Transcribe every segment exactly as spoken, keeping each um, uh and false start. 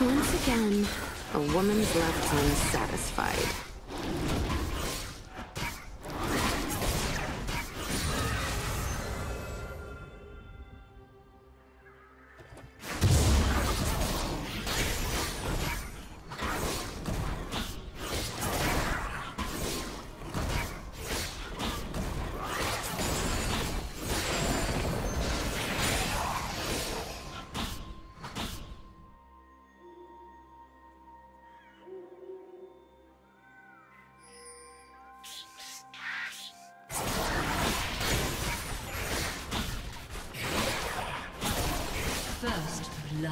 Once again, a woman's left unsatisfied. First love.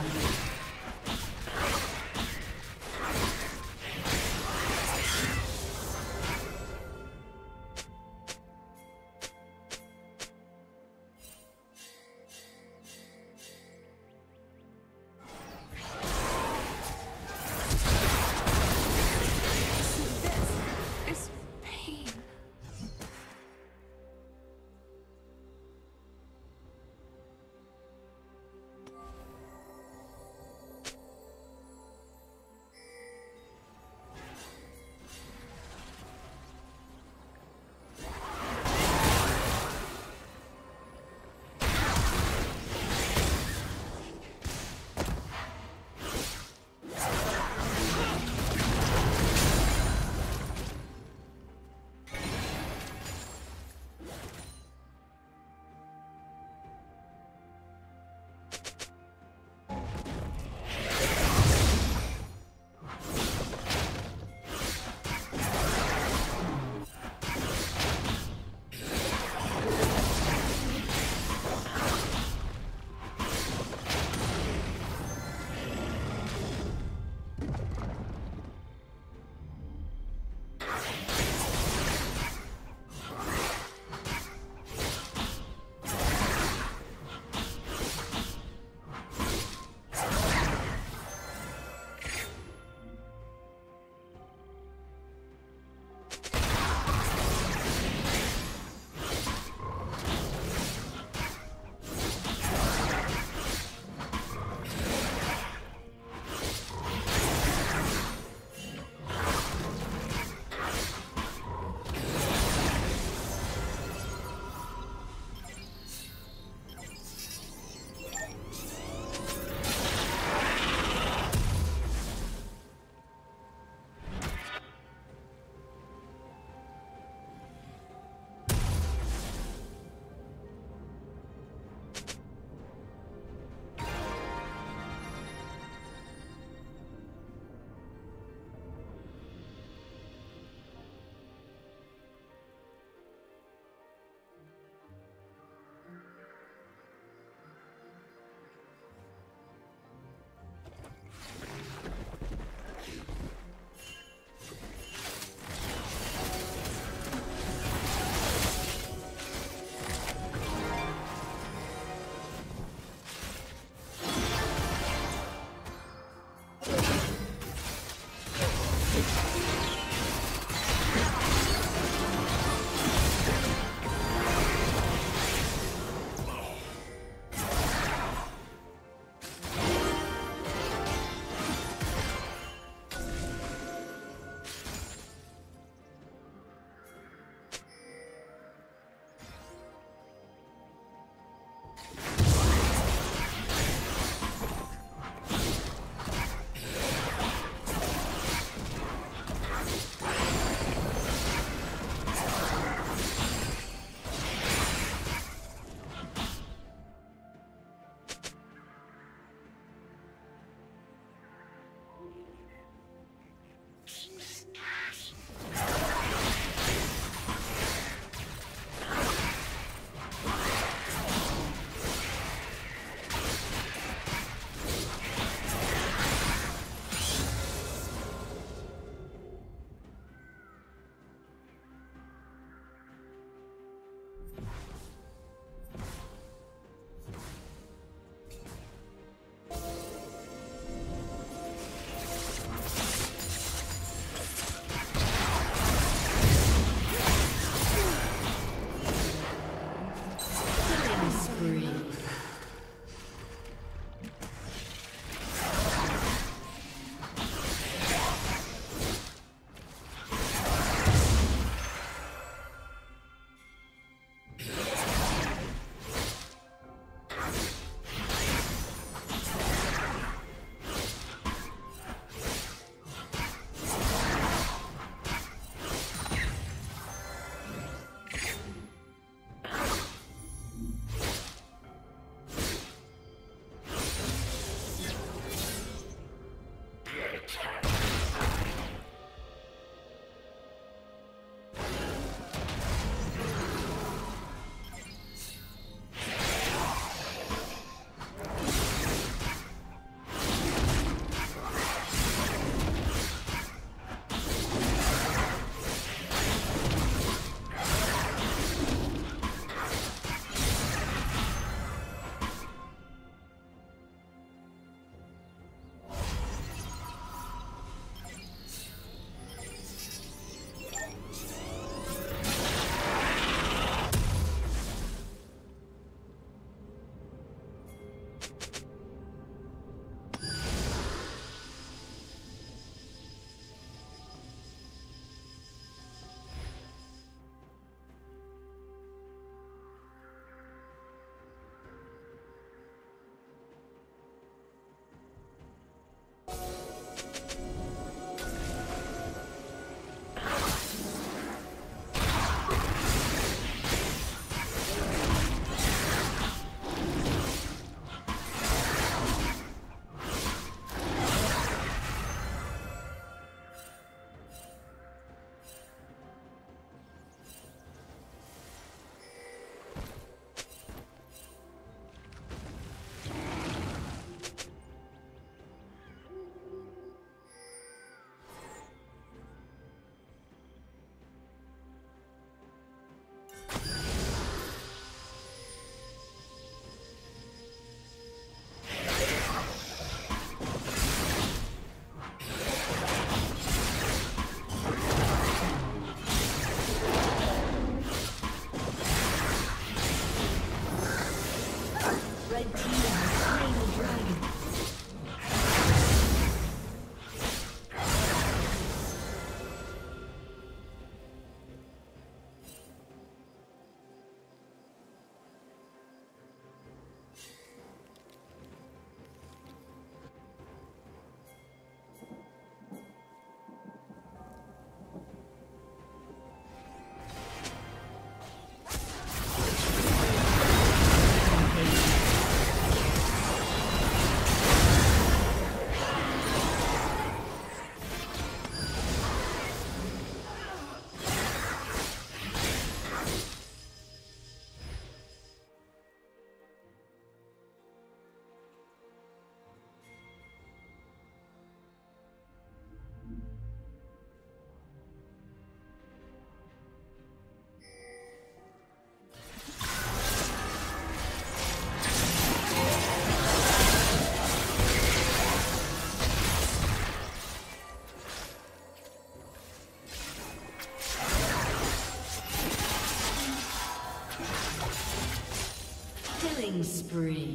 Spree.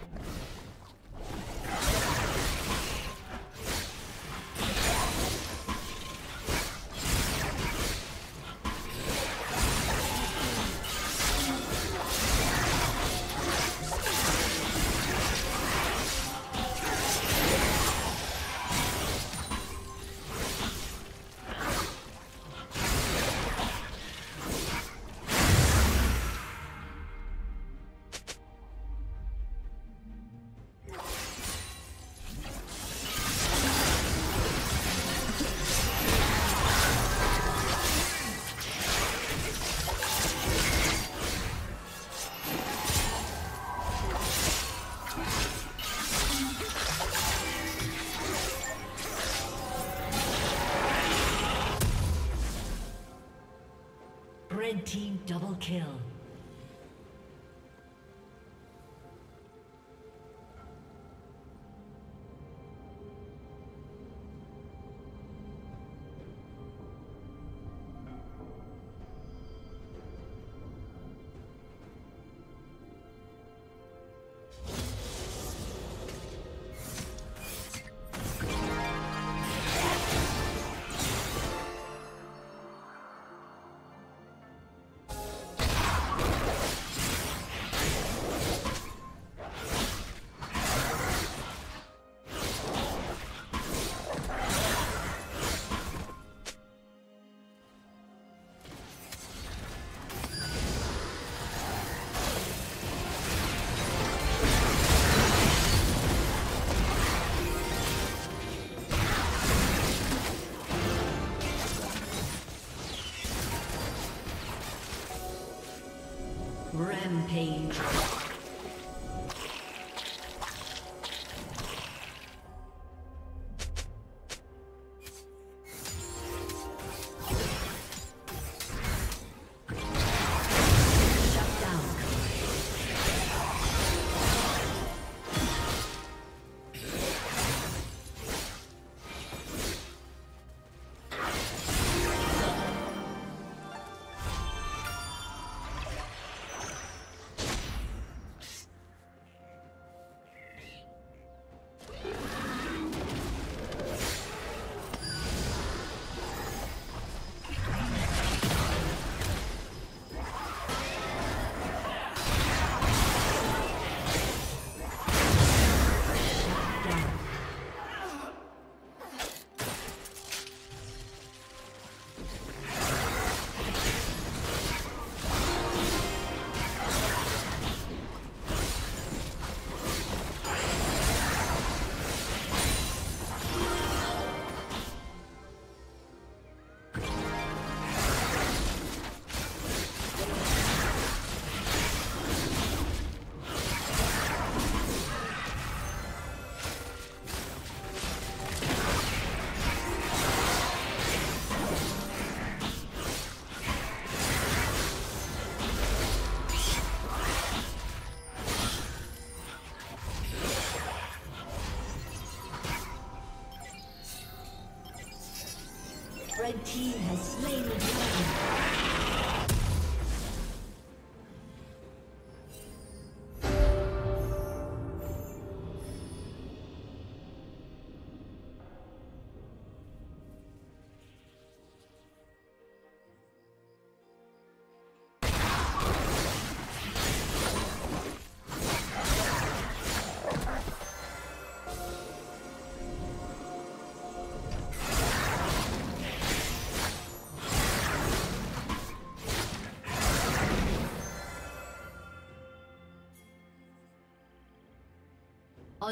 Red team double kill. Rampage. The team has slain the dragon.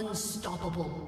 Unstoppable.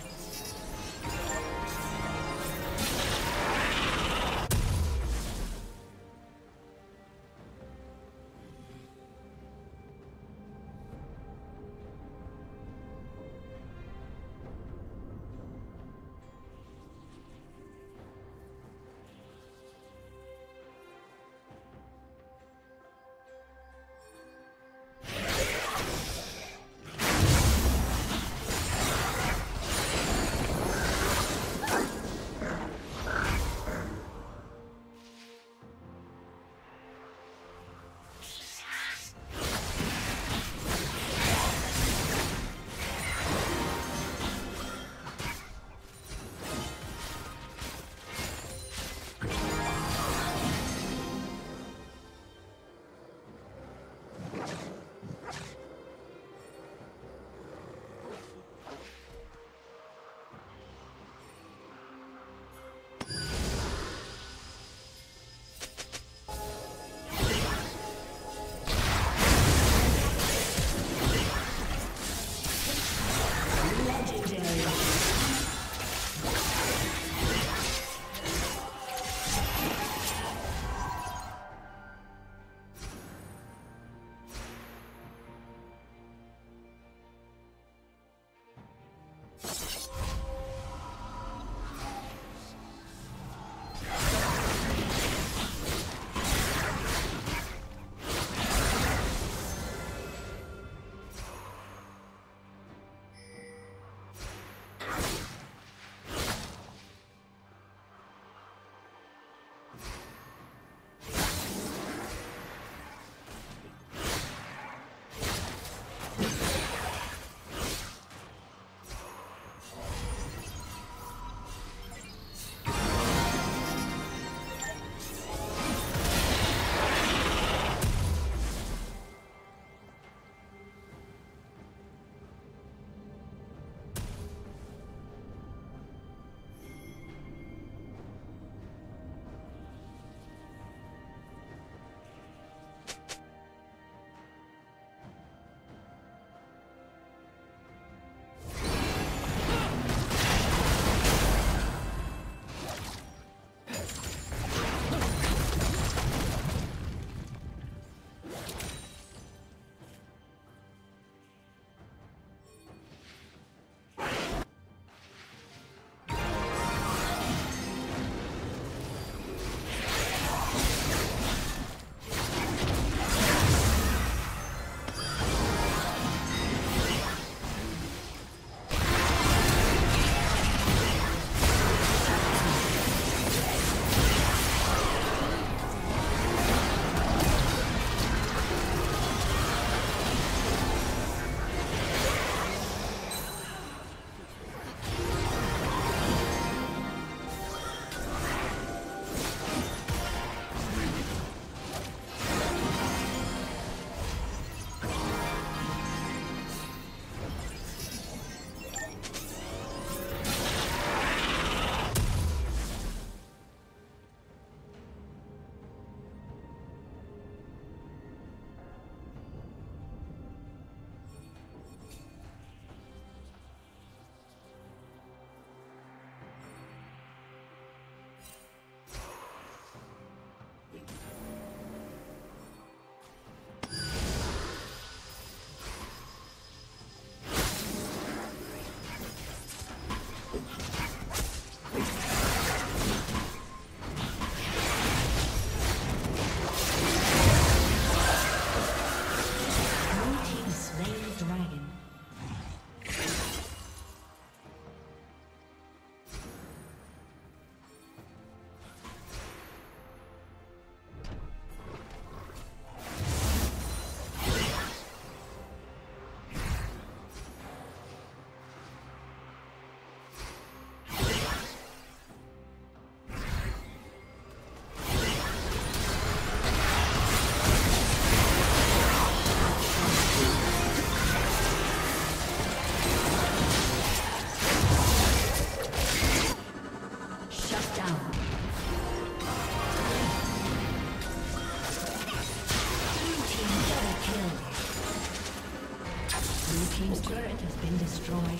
team's turret has been destroyed.